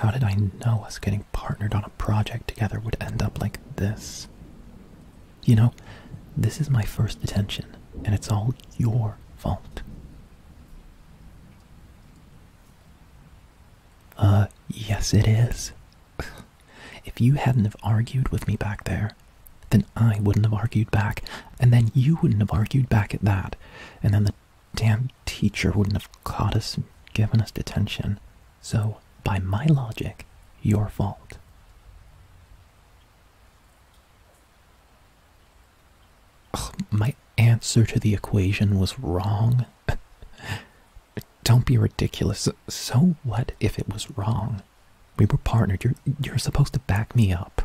How did I know us getting partnered on a project together would end up like this? You know, this is my first detention, and it's all your fault. Yes it is. If you hadn't have argued with me back there, then I wouldn't have argued back, and then you wouldn't have argued back at that, and then the damn teacher wouldn't have caught us and given us detention. So, by my logic, your fault. Ugh, my answer to the equation was wrong. Don't be ridiculous. So what if it was wrong? We were partnered. You're supposed to back me up.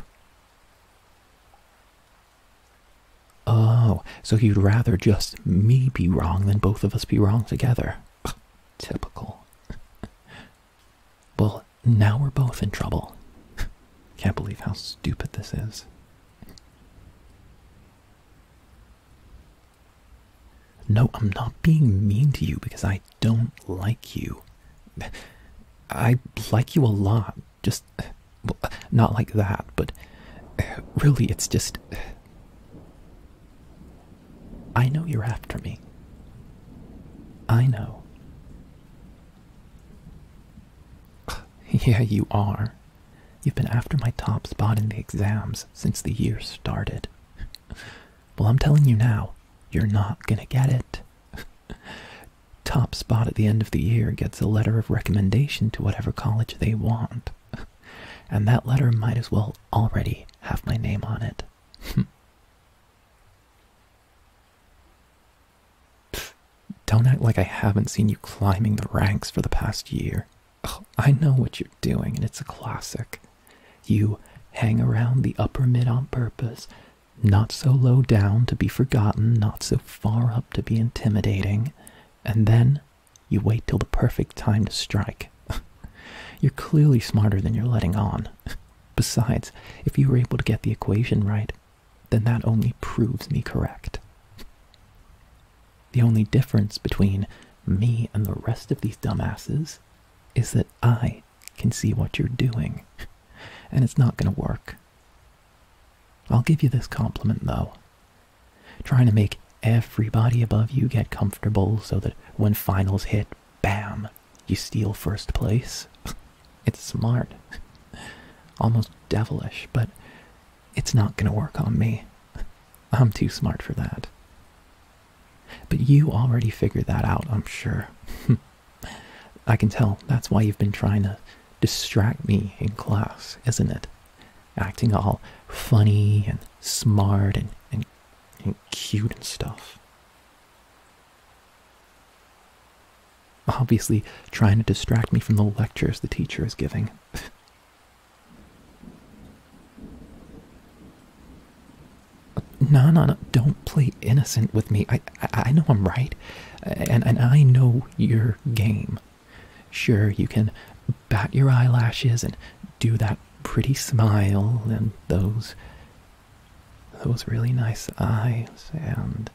Oh, so you'd rather just me be wrong than both of us be wrong together. Ugh, typical. Well, now we're both in trouble. Can't believe how stupid this is. No, I'm not being mean to you because I don't like you. I like you a lot, just, well, not like that, but really it's just, I know you're after me. I know. Yeah, you are. You've been after my top spot in the exams since the year started. Well, I'm telling you now, you're not gonna get it. Top spot at the end of the year gets a letter of recommendation to whatever college they want. And that letter might as well already have my name on it. Don't act like I haven't seen you climbing the ranks for the past year. I know what you're doing, and it's a classic. You hang around the upper mid on purpose, not so low down to be forgotten, not so far up to be intimidating, and then you wait till the perfect time to strike. You're clearly smarter than you're letting on. Besides, if you were able to get the equation right, then that only proves me correct. The only difference between me and the rest of these dumbasses is that I can see what you're doing, and it's not gonna work. I'll give you this compliment though. Trying to make everybody above you get comfortable so that when finals hit, bam, you steal first place. It's smart, almost devilish, but it's not gonna work on me. I'm too smart for that. But you already figured that out, I'm sure. I can tell that's why you've been trying to distract me in class, isn't it? Acting all funny and smart and cute and stuff. Obviously, trying to distract me from the lectures the teacher is giving. No, don't play innocent with me. I know I'm right, and I know your game. Sure, you can bat your eyelashes and do that pretty smile and those really nice eyes and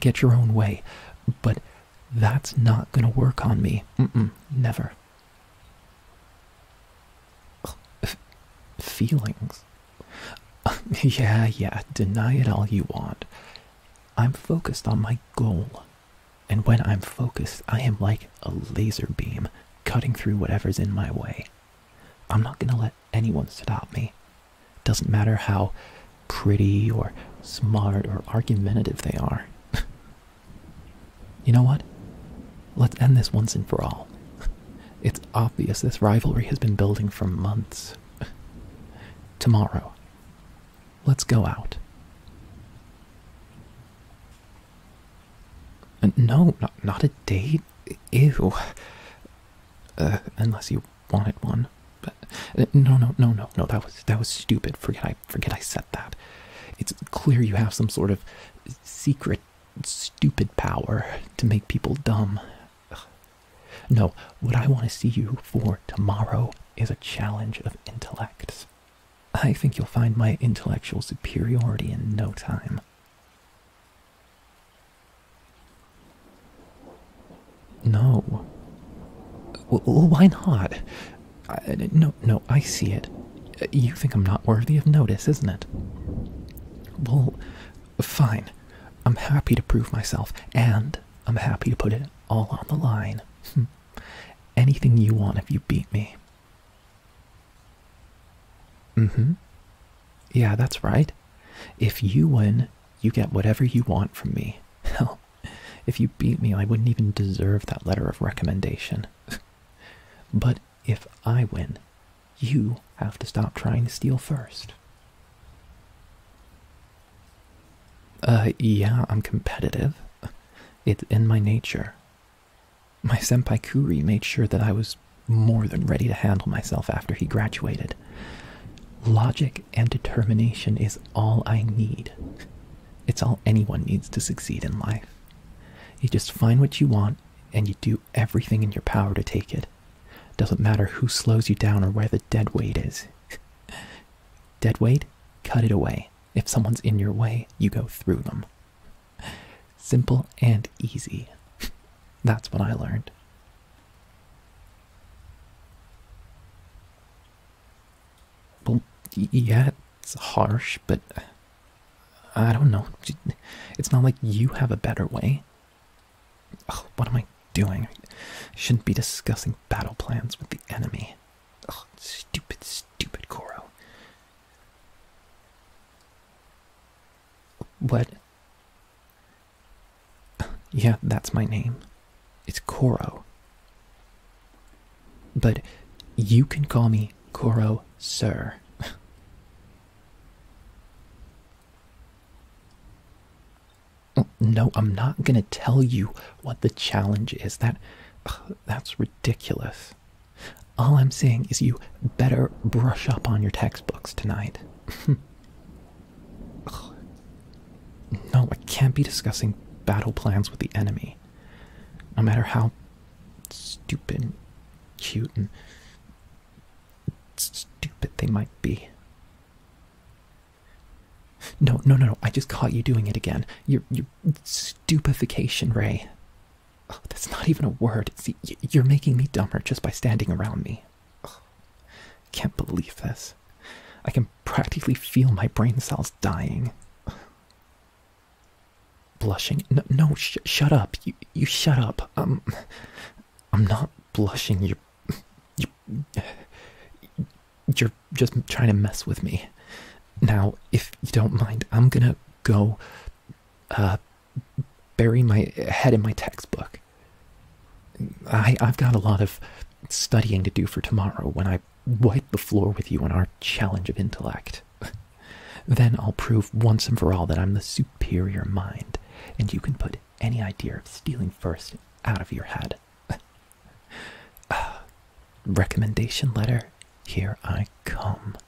get your own way, but that's not gonna work on me. Never. Feelings. Yeah, deny it all you want. I'm focused on my goal. And when I'm focused, I am like a laser beam, cutting through whatever's in my way. I'm not gonna let anyone stop me. Doesn't matter how pretty or smart or argumentative they are. You know what? Let's end this once and for all. It's obvious this rivalry has been building for months. Tomorrow, let's go out. No, not a date. Ew. Unless you wanted one. But no. That was stupid. Forget I said that. It's clear you have some sort of secret, stupid power to make people dumb. Ugh. No, what I want to see you for tomorrow is a challenge of intellects. I think you'll find my intellectual superiority in no time. No. Well, why not? No, I see it. You think I'm not worthy of notice, isn't it? Well, fine. I'm happy to prove myself, and I'm happy to put it all on the line. Anything you want if you beat me. Mm-hmm. Yeah, that's right. If you win, you get whatever you want from me. Hell, if you beat me, I wouldn't even deserve that letter of recommendation. But if I win, you have to stop trying to steal first. Yeah, I'm competitive. It's in my nature. My senpai Kuri made sure that I was more than ready to handle myself after he graduated. Logic and determination is all I need. It's all anyone needs to succeed in life. You just find what you want, and you do everything in your power to take it. Doesn't matter who slows you down or where the dead weight is. Dead weight? Cut it away. If someone's in your way, you go through them. Simple and easy. That's what I learned. Well, yeah, it's harsh, but I don't know. It's not like you have a better way. Oh, what am I doing? I shouldn't be discussing battle plans with the enemy. Oh, stupid Koro. What? Yeah, that's my name. It's Koro. But you can call me Koro, sir. No, I'm not gonna tell you what the challenge is. That's ridiculous. All I'm saying is you better brush up on your textbooks tonight. No, I can't be discussing battle plans with the enemy. No matter how stupid and cute and stupid they might be. No, I just caught you doing it again. Your stupefaction, Ray. Oh, that's not even a word. See, you're making me dumber just by standing around me. Oh, can't believe this. I can practically feel my brain cells dying. Blushing? No, shut up. You shut up. I'm not blushing. You're just trying to mess with me. Now, if you don't mind, I'm gonna go bury my head in my textbook. I've got a lot of studying to do for tomorrow when I wipe the floor with you in our challenge of intellect. Then I'll prove once and for all that I'm the superior mind, and you can put any idea of stealing first out of your head. Recommendation letter, here I come.